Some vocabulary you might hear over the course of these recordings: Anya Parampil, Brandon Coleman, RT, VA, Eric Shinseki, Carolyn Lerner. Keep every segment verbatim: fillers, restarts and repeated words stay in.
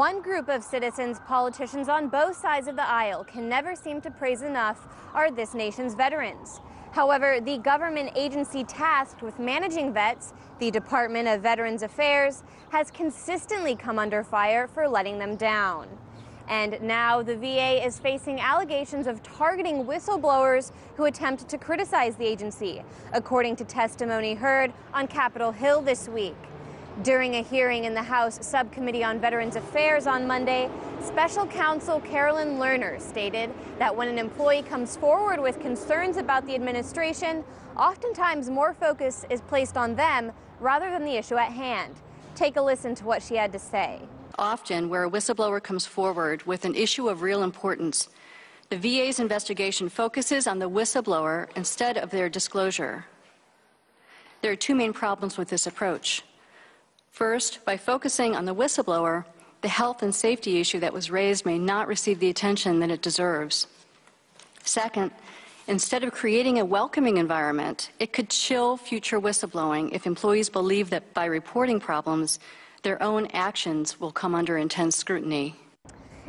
One group of citizens politicians on both sides of the aisle can never seem to praise enough are this nation's veterans. However, the government agency tasked with managing vets, the Department of Veterans Affairs, has consistently come under fire for letting them down. And now the V A is facing allegations of targeting whistleblowers who attempt to criticize the agency, according to testimony heard on Capitol Hill this week. During a hearing in the House Subcommittee on Veterans Affairs on Monday, Special Counsel Carolyn Lerner stated that when an employee comes forward with concerns about the administration, oftentimes more focus is placed on them rather than the issue at hand. Take a listen to what she had to say. Often, where a whistleblower comes forward with an issue of real importance, the V A's investigation focuses on the whistleblower instead of their disclosure. There are two main problems with this approach. First, by focusing on the whistleblower, the health and safety issue that was raised may not receive the attention that it deserves. Second, instead of creating a welcoming environment, it could chill future whistleblowing if employees believe that by reporting problems, their own actions will come under intense scrutiny.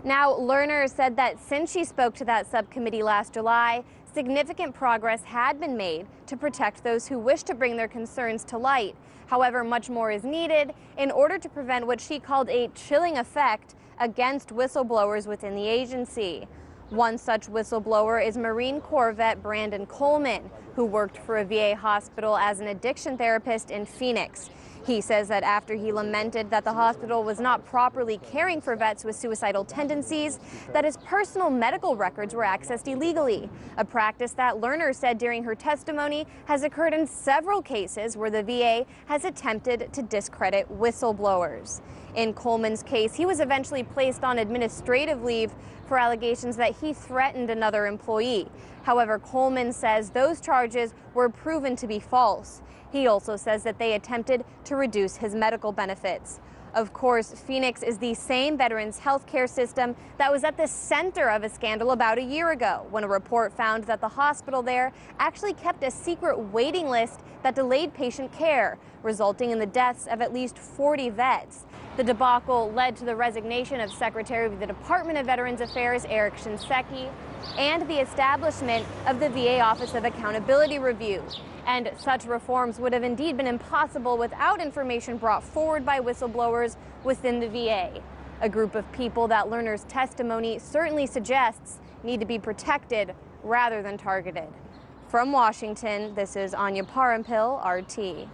Now, Lerner said that since she spoke to that subcommittee last July, significant progress had been made to protect those who wish to bring their concerns to light. However, much more is needed in order to prevent what she called a chilling effect against whistleblowers within the agency. One such whistleblower is Marine Corps vet Brandon Coleman, who worked for a V A hospital as an addiction therapist in Phoenix. He says that after he lamented that the hospital was not properly caring for vets with suicidal tendencies, that his personal medical records were accessed illegally, a practice that Lerner said during her testimony has occurred in several cases where the V A has attempted to discredit whistleblowers. In Coleman's case, he was eventually placed on administrative leave for allegations that he threatened another employee. However, Coleman says those charges were proven to be false. He also says that they attempted to reduce his medical benefits. Of course, Phoenix is the same veterans' health care system that was at the center of a scandal about a year ago when a report found that the hospital there actually kept a secret waiting list that delayed patient care, resulting in the deaths of at least forty vets. The debacle led to the resignation of Secretary of the Department of Veterans Affairs Eric Shinseki and the establishment of the V A Office of Accountability Review. And such reforms would have indeed been impossible without information brought forward by whistleblowers within the V A. A group of people that Lerner's testimony certainly suggests need to be protected rather than targeted. From Washington, this is Anya Parampil, R T.